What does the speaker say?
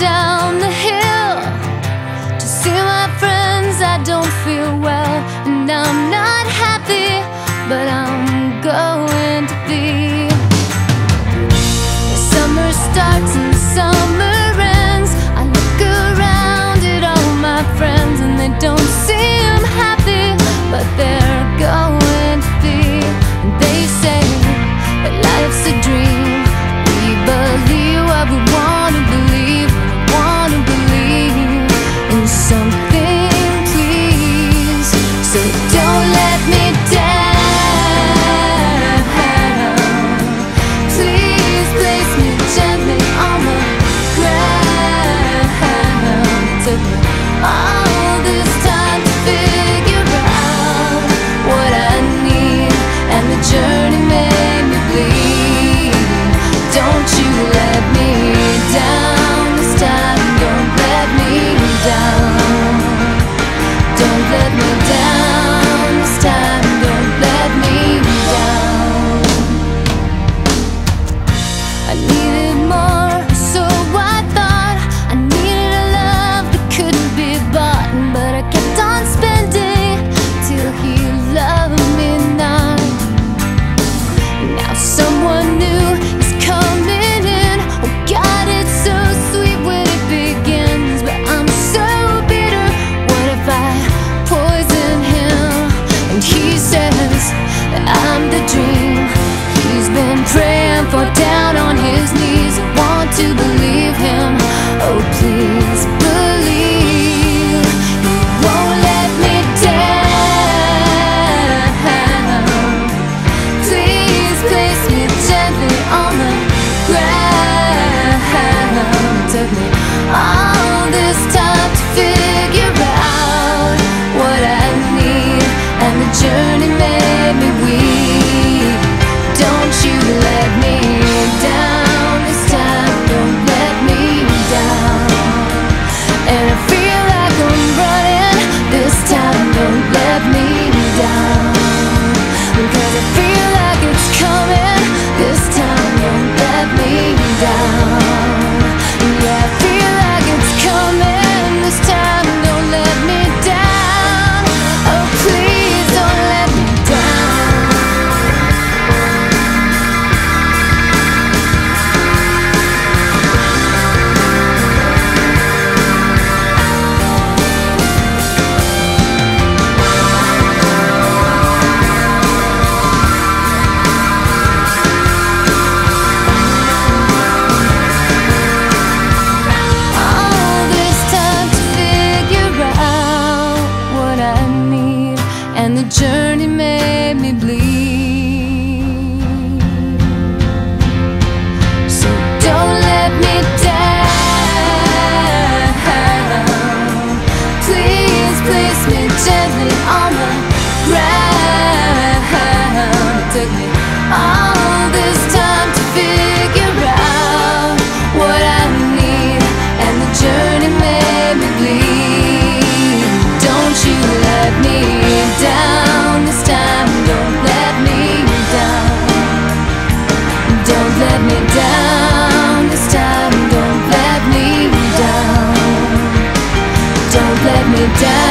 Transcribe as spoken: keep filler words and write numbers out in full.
down the hill to see my friends. I don't feel well, and I'm not happy, but I'm going to be. The summer starts and the summer ends. I look around at all my friends, and they don't seem happy, but they're going to be. And they say that life's a dream. We believe what we want to believe. We want to believe in something, please. So don't let me down. Please place me gently on the ground. It took me all this time to figure out what I need, and the journey made me bleed. Don't you let me down this time. Don't let me down. Don't let me down this time. Don't let me down. I needed more, so I thought. I needed a love that couldn't be bought, but I kept on spending till he loved me not. Now someone new is coming in. Oh God, it's so sweet when it begins, but I'm so bitter. What if I poison him? And he says that I'm the dream he's been praying for, down on his knees. I want to believe him. Oh please believe. You won't let me down. Please place me gently on the ground. Took me all this time to figure out what I need, and the journey made me weak. Don't you let me down this time. Don't let me down. And I feel like I'm running this time. Don't let me down. Because I feel like it's coming this time. Don't let me down. Yeah, I feel like it's coming this time. Don't let me down. Oh, please don't let me down. All this time to figure out what I need, and the journey made me bleed. So don't let me down. Please place me gently on the ground. It took me all this time to figure out what I need, and the journey made me bleed. Don't you let me down this time. Don't let me down. Don't let me down this time. Don't let me down. Don't let me down.